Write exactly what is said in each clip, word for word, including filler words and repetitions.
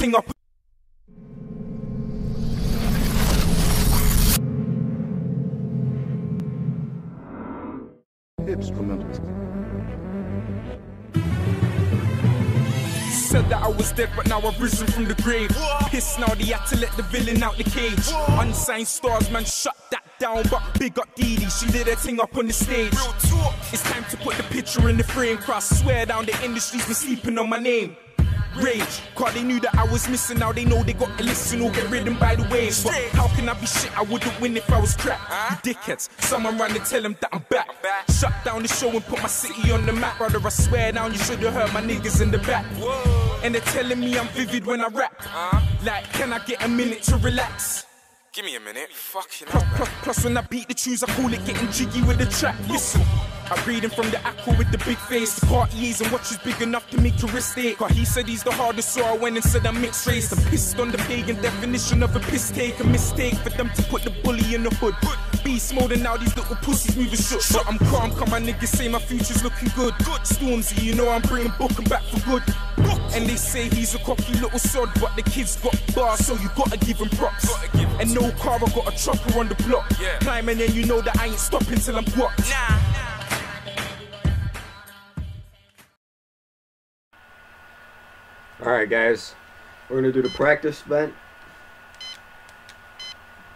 f***ing up. Instrumental. Said that I was dead, but now I've risen from the grave. Pissed now, they had to let the villain out the cage. Unsigned stars, man, shut that down. But big up Dee Dee, she did her thing up on the stage. Real talk. It's time to put the picture in the frame. Cross, swear down, the industry's been sleeping on my name. Rage, cause they knew that I was missing. Now they know they got to listen or get ridden by the waves. But how can I be shit? I wouldn't win if I was crap. Dickheads, someone ran to tell them that I'm back. Shut down the show and put my city on the map. Brother, I swear down, you should've heard my niggas in the back. And they're telling me I'm vivid when I rap. Like, can I get a minute to relax? Give me a minute, fucking plus, plus, plus when I beat the tunes, I call it getting jiggy with the track. Listen, I'm reading from the aqua with the big face. The parties and watches big enough to make your wrist ache. Cause he said he's the hardest, so I went and said I'm mixed race. I'm pissed on the pagan definition of a piss take. A mistake for them to put the bully in the hood. Beast mode and now these little pussies moving shook. But I'm calm, cause my niggas say my future's looking good. Stormzy, you know I'm bringing Bookin' back for good. And they say he's a cocky little sod, but the kid's got bars, so you gotta give him props. And no car, I got a chopper on the block. Climbing and you know that I ain't stopping till I'm blocked. Nah. Alright guys, we're going to do the practice event,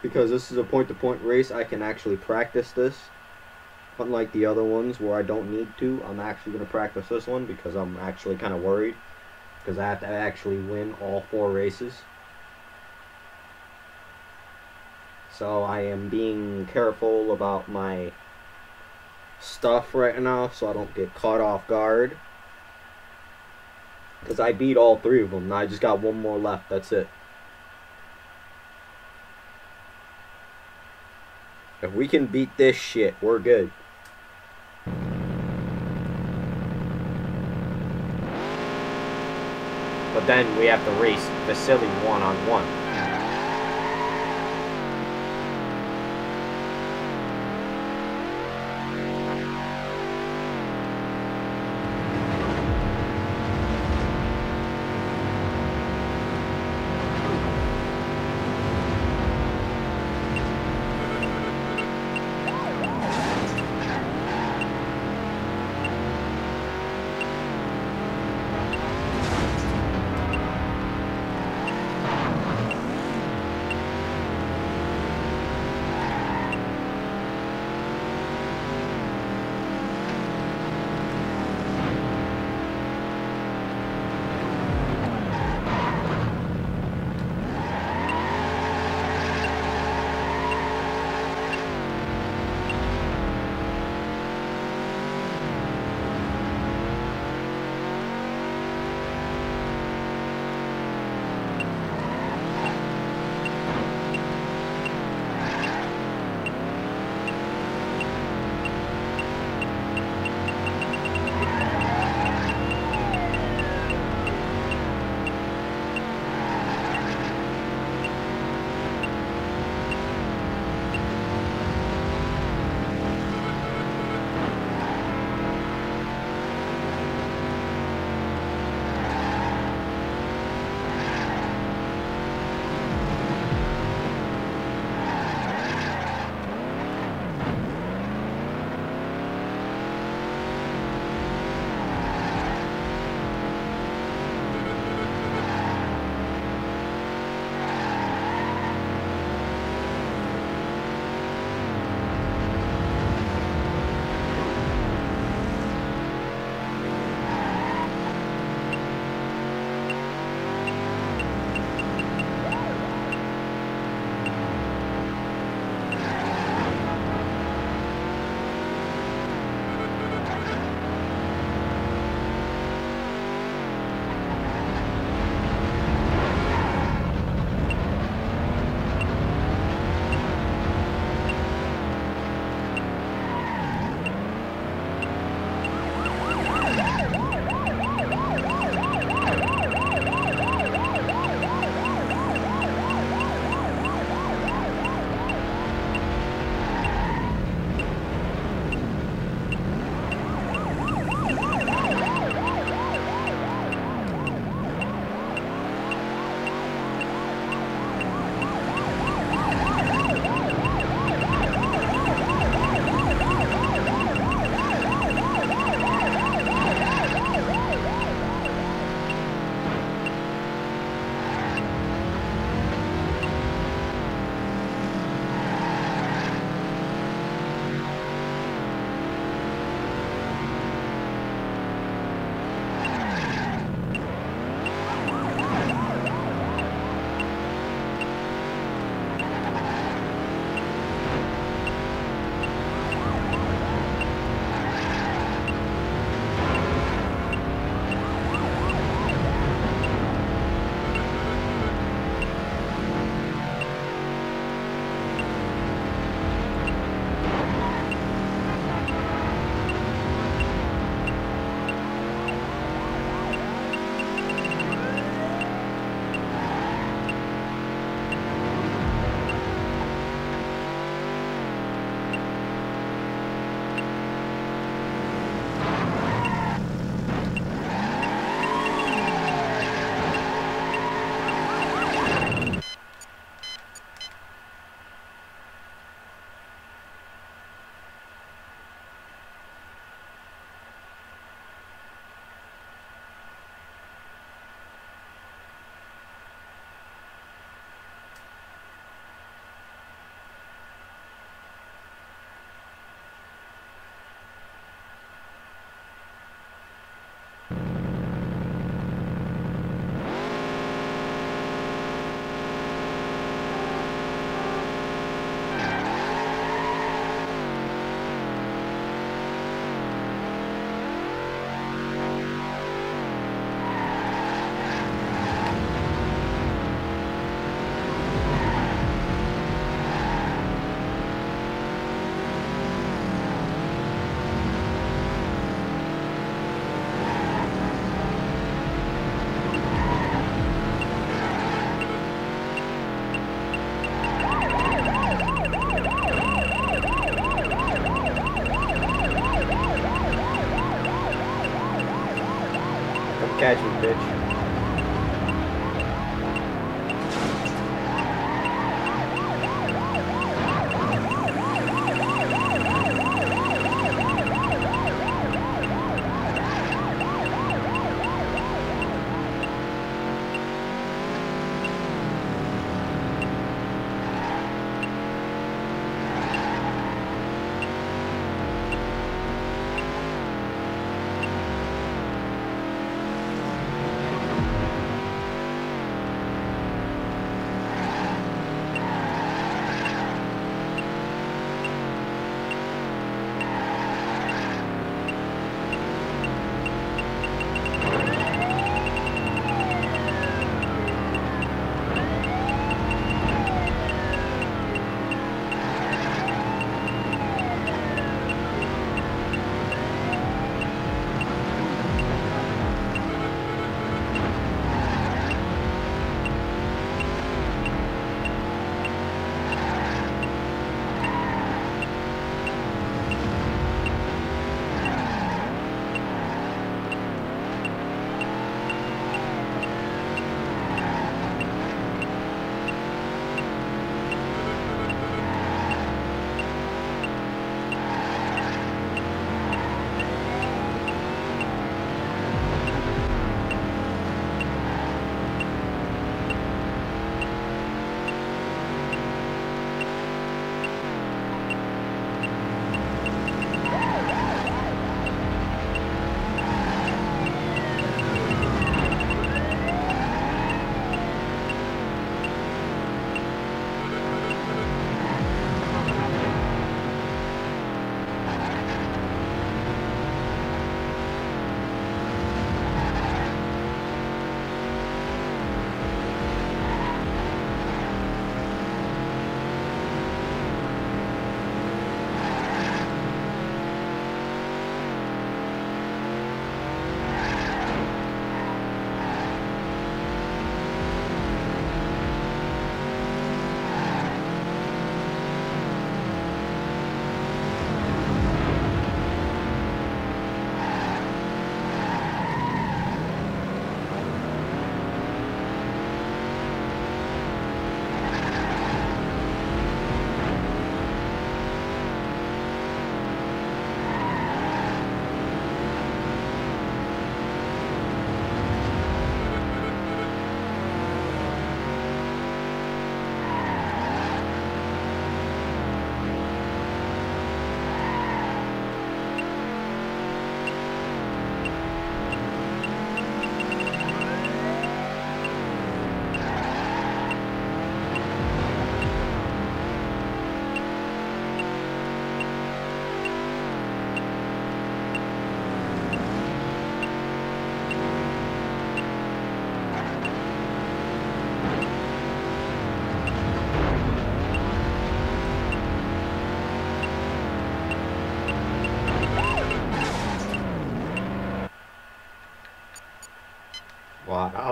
because this is a point-to-point race. I can actually practice this, unlike the other ones where I don't need to. I'm actually going to practice this one because I'm actually kind of worried, because I have to actually win all four races. So I am being careful about my stuff right now so I don't get caught off guard. Because I beat all three of them. Now I just got one more left. That's it. If we can beat this shit, we're good. But then we have to race Vasily one-on-one.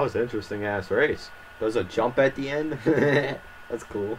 That was an interesting ass race. There's a jump at the end. That's cool.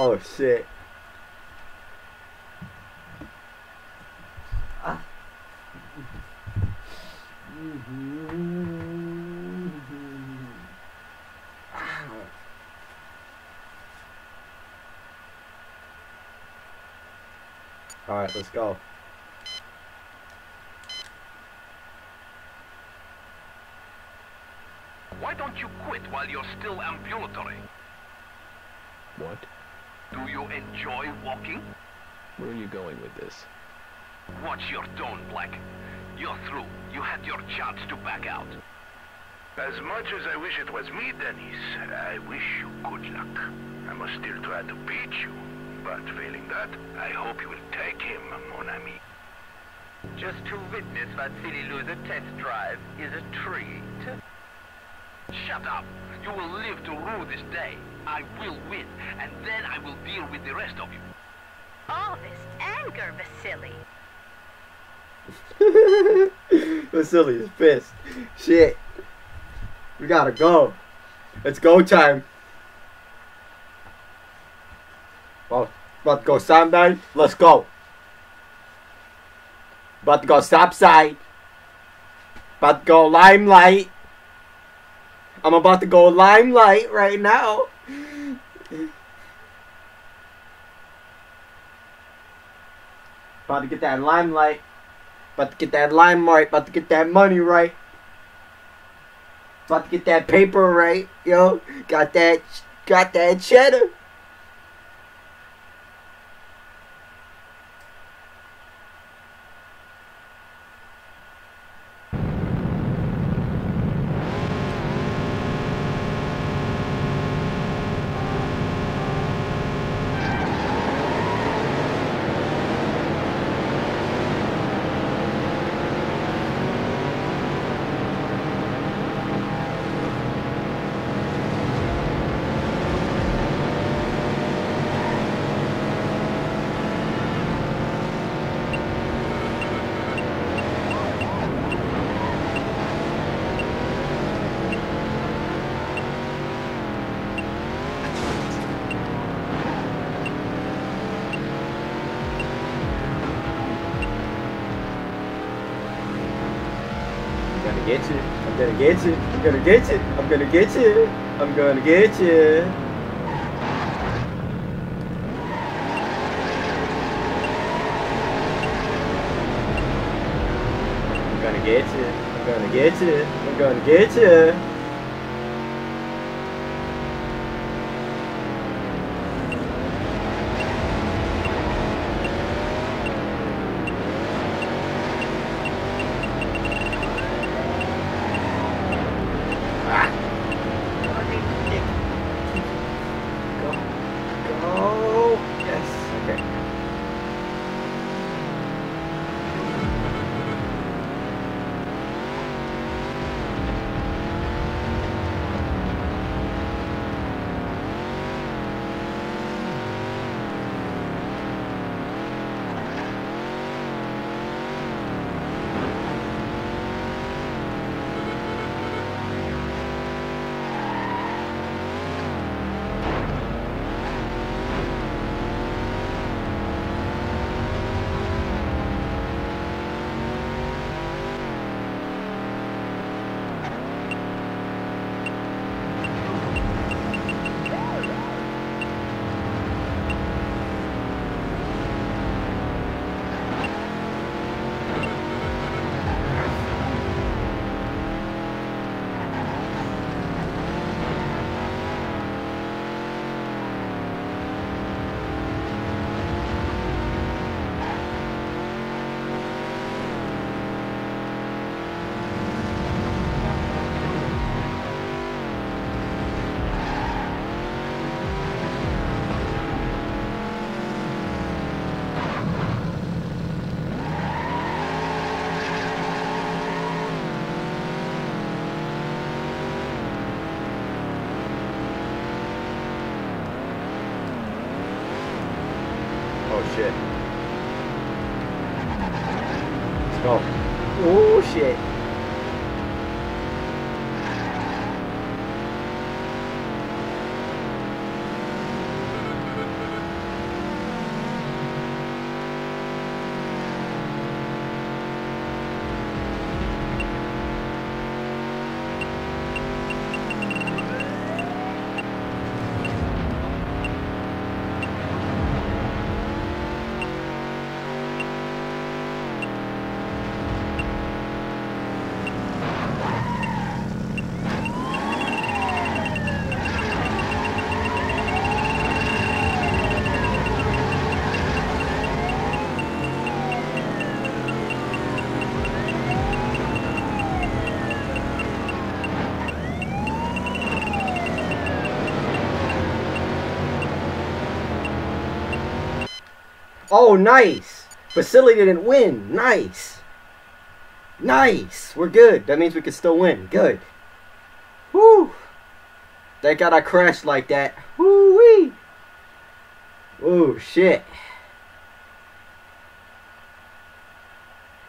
Oh shit. Ah. Mm-hmm. Ow. Alright, let's go. Why don't you quit while you're still ambulatory? What? Do you enjoy walking? Where are you going with this? Watch your tone, Black. You're through. You had your chance to back out. As much as I wish it was me, Dennis, I wish you good luck. I must still try to beat you, but failing that, I hope you will take him, mon ami. Just to witness Vasily lose a test drive is a treat. Shut up! You will live to rue this day. I will win, and then I will deal with the rest of you. All this anger, Vasily. Vasily is pissed. Shit. We gotta go. It's go time. Well, about to go Sunday. Let's go. About to go stop sign. About to go limelight. I'm about to go limelight right now. About to get that limelight. About to get that limelight. About to get that money right. About to get that paper right, yo. Got that, got that cheddar. Get you. I'm gonna get you. I'm gonna get you. I'm gonna get you. I'm gonna get you. I'm gonna get you. I'm gonna get you. I'm gonna get you. Oh shit. Let's go. Oh shit. Oh, nice. Vasily didn't win. Nice. Nice. We're good. That means we can still win. Good. Woo. Thank God I crashed like that. Woo-wee. Oh, shit.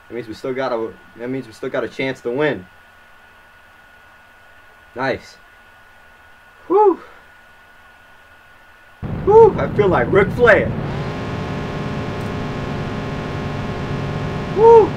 That means we still got a that means we still got a chance to win. Nice. Woo. Woo, I feel like Ric Flair. Woo.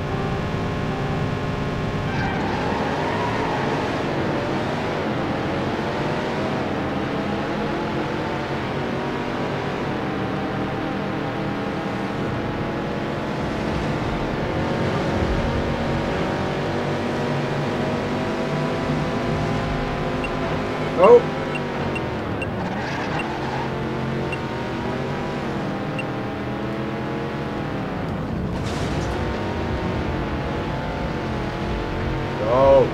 Oh. Oh.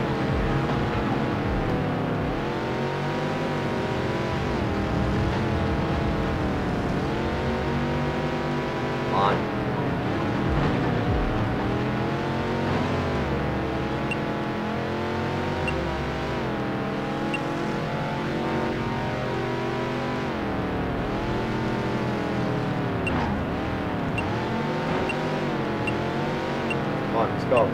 Come on. Let's go.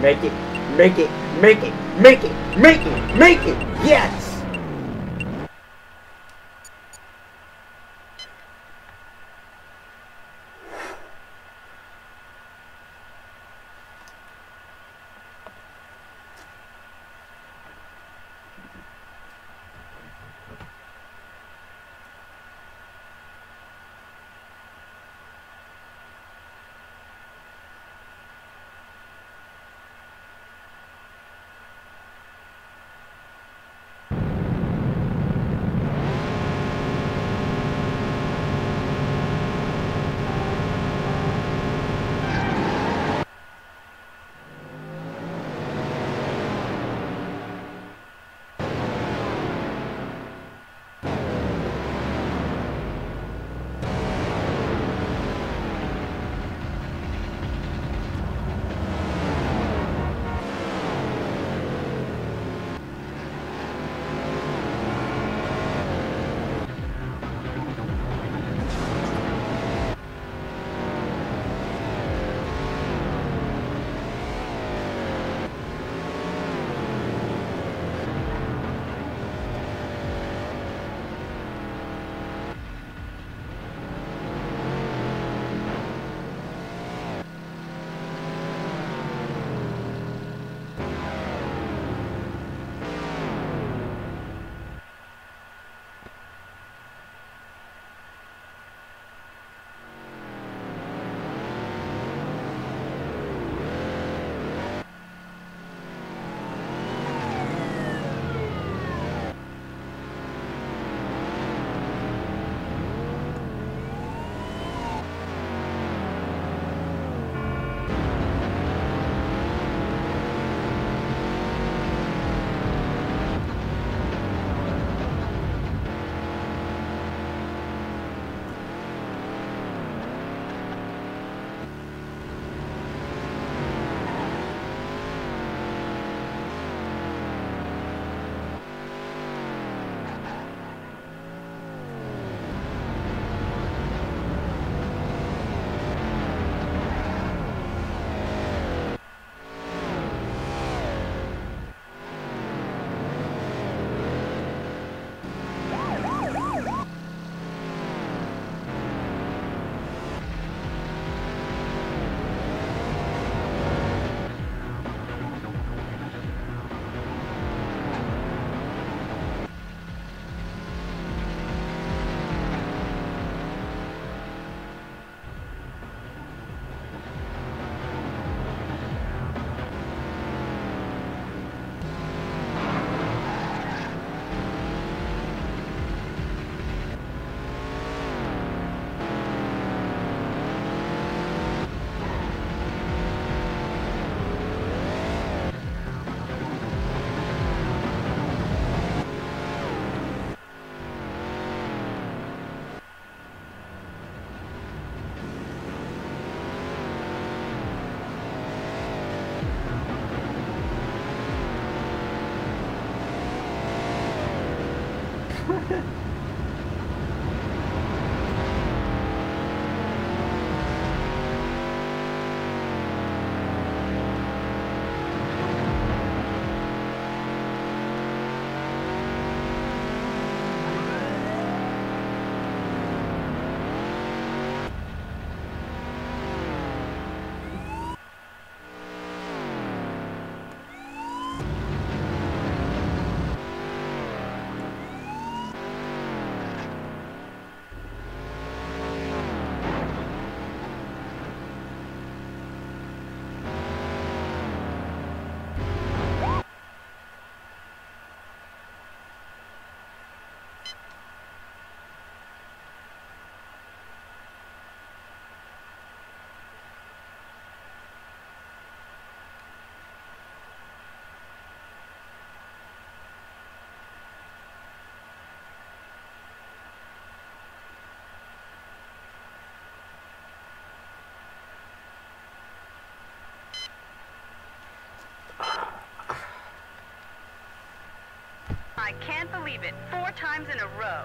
Make it, make it, make it, make it, make it, make it, yes! I can't believe it. Four times in a row.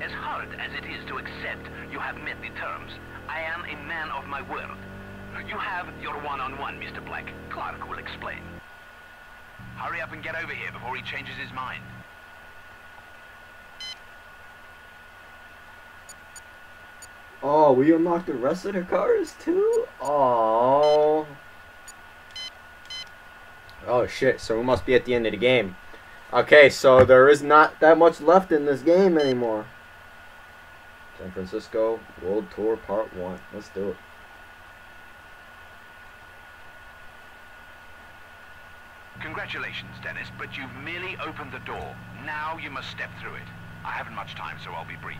As hard as it is to accept, you have met the terms. I am a man of my word. You have your one-on-one, Mister Black. Clark will explain. Hurry up and get over here before he changes his mind. Oh, we unlocked the rest of the cars too? Oh. Oh shit, so we must be at the end of the game. Okay, so there is not that much left in this game anymore. San Francisco World Tour Part one. Let's do it. Congratulations, Dennis, but you've merely opened the door. Now you must step through it. I haven't much time, so I'll be brief.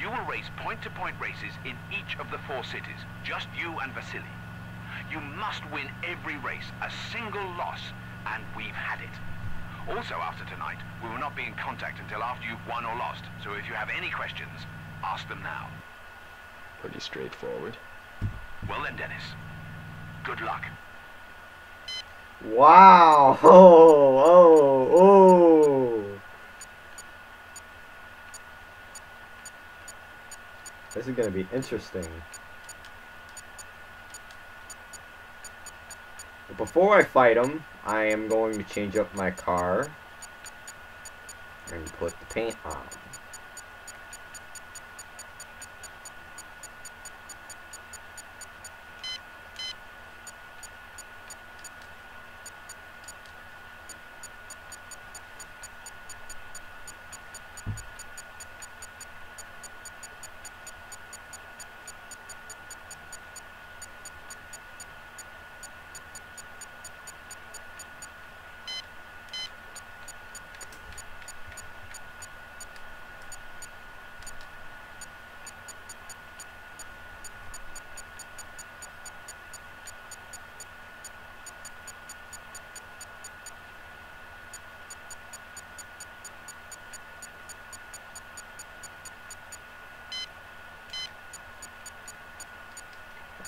You will race point-to-point races in each of the four cities, just you and Vasily. You must win every race, a single loss, and we've had it. Also, after tonight, we will not be in contact until after you've won or lost. So if you have any questions, ask them now. Pretty straightforward. Well then, Dennis. Good luck. Wow! Oh! Oh! Oh! This is gonna be interesting. Before I fight him, I am going to change up my car and put the paint on.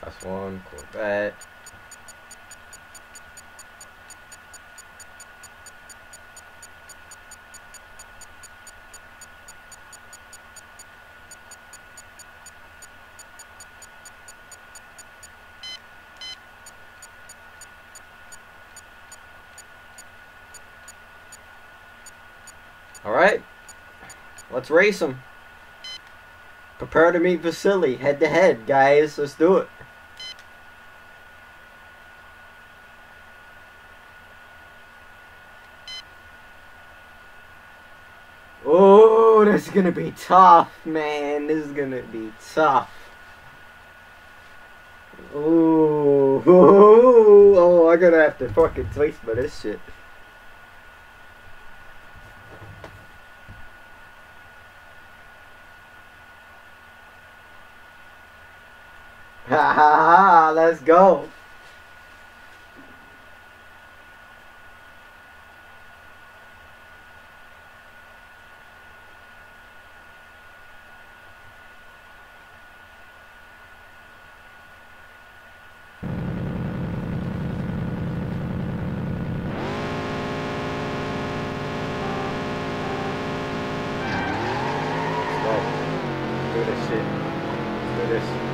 That's one Corvette. All right, let's race them. Prepare to meet Vasily head to head, guys. Let's do it. This is gonna be tough, man. This is gonna be tough. Ooh. Ooh. Oh, I'm gonna have to fucking taste for this shit. Ha ha ha, let's go. at this shit. Look at this.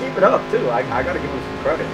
Keep it up too. I, I gotta give him some credit.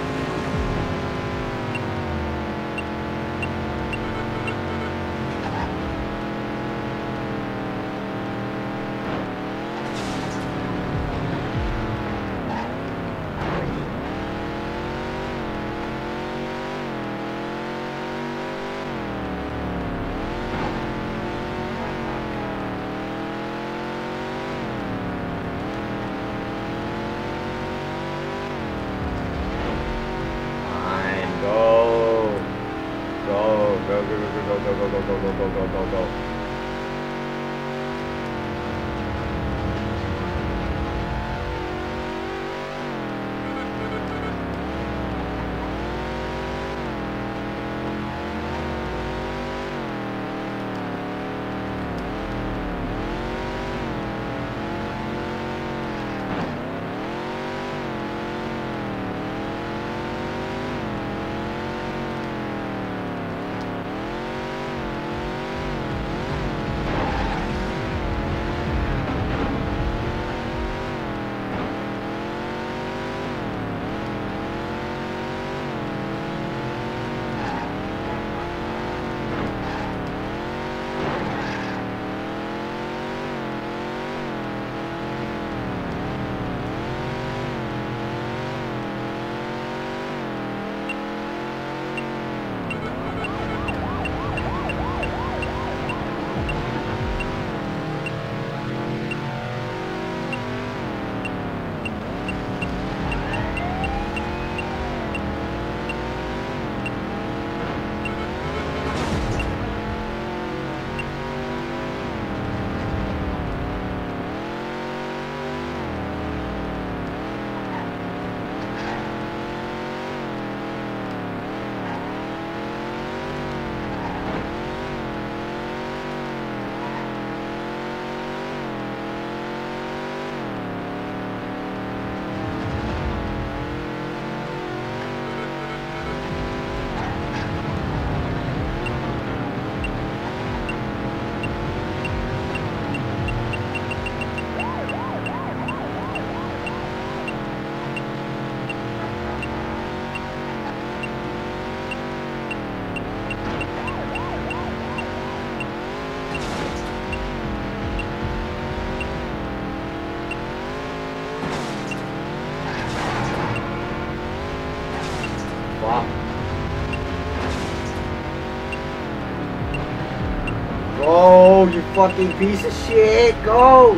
Go, you fucking piece of shit, go!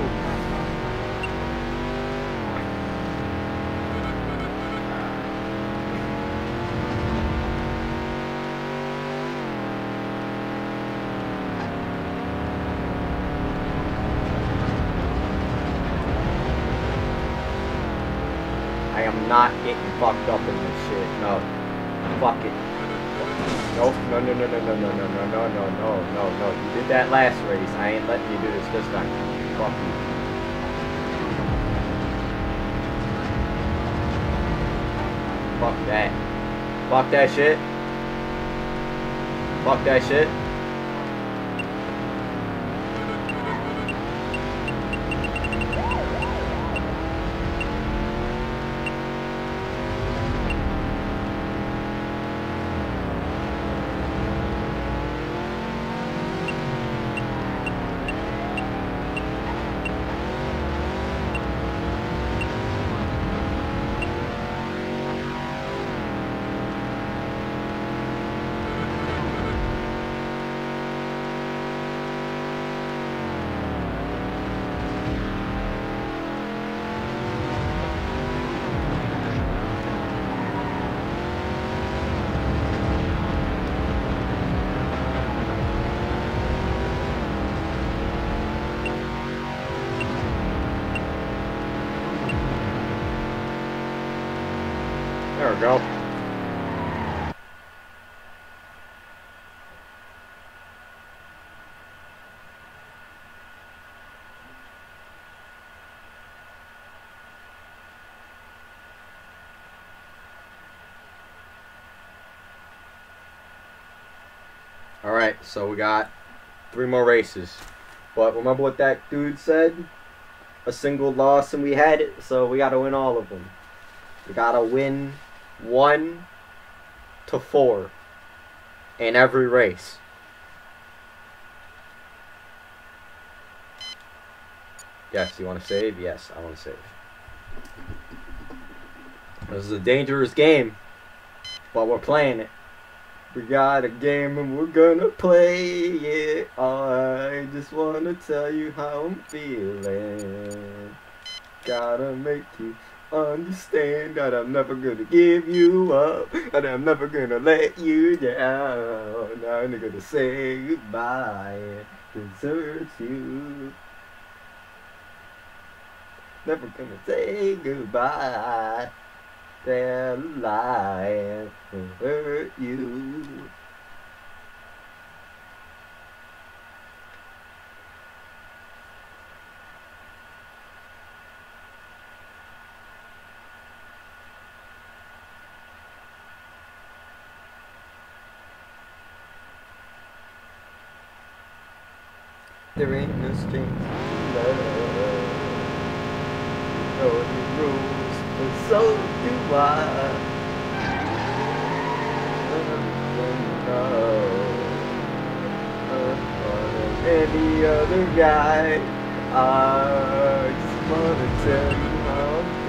I am not getting fucked up in this shit, no. Fuck it. Nope, no, no, no, no, no, no, no, no, no, no, no, no, no. You did that last race. I ain't letting you do this this time. Fuck you. Fuck that. Fuck that shit. Fuck that shit. Alright, so we got three more races. But remember what that dude said? A single loss and we had it, so we gotta win all of them. We gotta win one to four in every race. Yes, you want to save? Yes, I want to save. This is a dangerous game, but we're playing it. We got a game and we're gonna play it. I just wanna tell you how I'm feeling. Gotta make you understand that I'm never gonna give you up, and I'm never gonna let you down. I'm gonna say goodbye, desert you. Never gonna say goodbye. They're lying to hurt you. There ain't no strings to love. You know the rules, but so I don't know any other guy. I just wanna tell you how I'm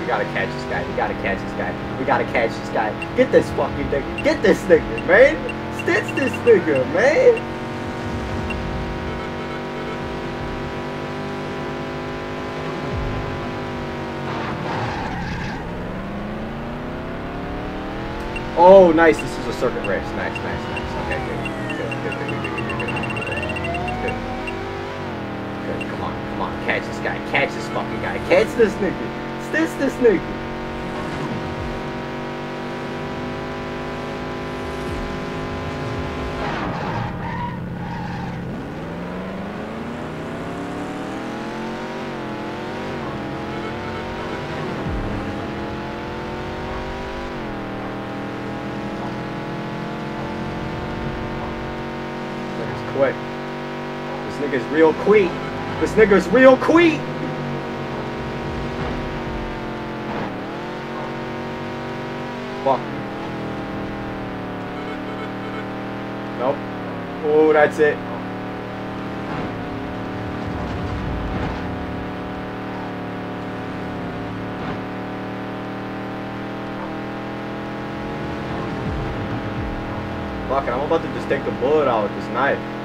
We gotta catch this guy, we gotta catch this guy, we gotta catch this guy. Get this fucking nigga, get this nigga, man! Stitch this nigga, man! Oh, nice, this is a circuit race. Nice, nice, nice. Okay, good, good, good, good, good, good, good, good. Good, come on, come on, catch this guy, catch this fucking guy, catch this nigga! This this nigga. Nigga's quick. This nigga's real quick. This nigga's real quick. Fuck. Nope. Oh, that's it. Fuck it, I'm about to just take the bullet out with this knife.